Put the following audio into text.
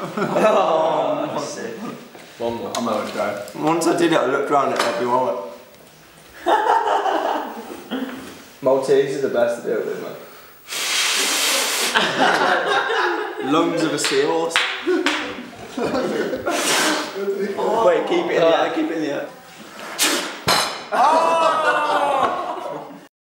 Oh, I'm sick. One more. I'm going to go. Once I did it, I looked around at everyone. Maltese are the best to do it with, mate. Lungs of a seahorse. Wait, keep it in the air, keep it in the air.